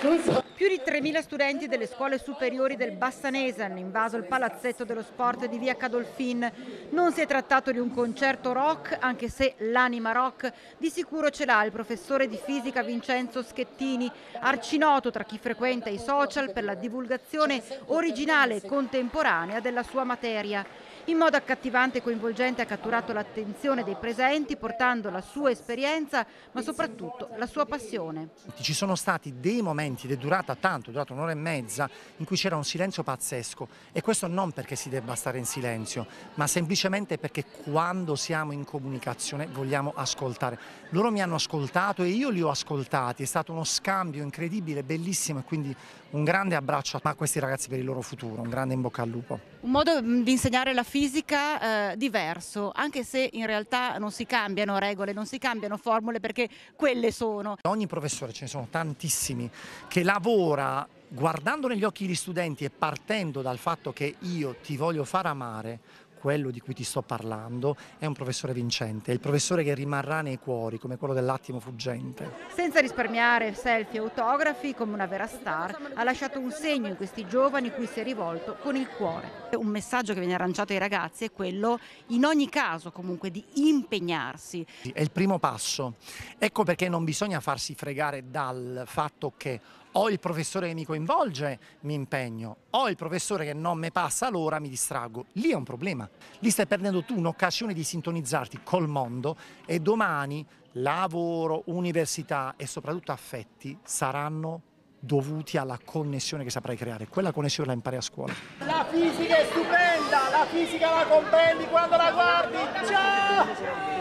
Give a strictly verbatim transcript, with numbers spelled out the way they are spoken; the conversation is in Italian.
Scusa. Più di tremila studenti delle scuole superiori del Bassanese hanno invaso il palazzetto dello sport di via Cadolfin. Non si è trattato di un concerto rock, anche se l'anima rock di sicuro ce l'ha il professore di fisica Vincenzo Schettini, arcinoto tra chi frequenta i social per la divulgazione originale e contemporanea della sua materia. In modo accattivante e coinvolgente ha catturato l'attenzione dei presenti, portando la sua esperienza, ma soprattutto la sua passione. Ci sono stati dei momenti, ed è durata tanto, è durata un'ora e mezza, in cui c'era un silenzio pazzesco, e questo non perché si debba stare in silenzio, ma semplicemente perché quando siamo in comunicazione vogliamo ascoltare. Loro mi hanno ascoltato e io li ho ascoltati, è stato uno scambio incredibile, bellissimo, e quindi un grande abbraccio a questi ragazzi per il loro futuro, un grande in bocca al lupo. Un modo di insegnare la fisica eh, diverso, anche se in realtà non si cambiano regole, non si cambiano formule, perché quelle sono. Ogni professore, ce ne sono tantissimi, che lavora guardando negli occhi gli studenti e partendo dal fatto che io ti voglio far amare quello di cui ti sto parlando, è un professore vincente, è il professore che rimarrà nei cuori, come quello dell'attimo fuggente. Senza risparmiare selfie e autografi, come una vera star, ha lasciato un segno in questi giovani cui si è rivolto con il cuore. Un messaggio che viene lanciato ai ragazzi è quello, in ogni caso comunque, di impegnarsi. È il primo passo, ecco perché non bisogna farsi fregare dal fatto che o il professore che mi coinvolge mi impegno, o il professore che non mi passa l'ora mi distraggo. Lì è un problema, lì stai perdendo tu un'occasione di sintonizzarti col mondo, e domani lavoro, università e soprattutto affetti saranno dovuti alla connessione che saprai creare. Quella connessione la impari a scuola. La fisica è stupenda, la fisica la comprendi quando la guardi. Ciao!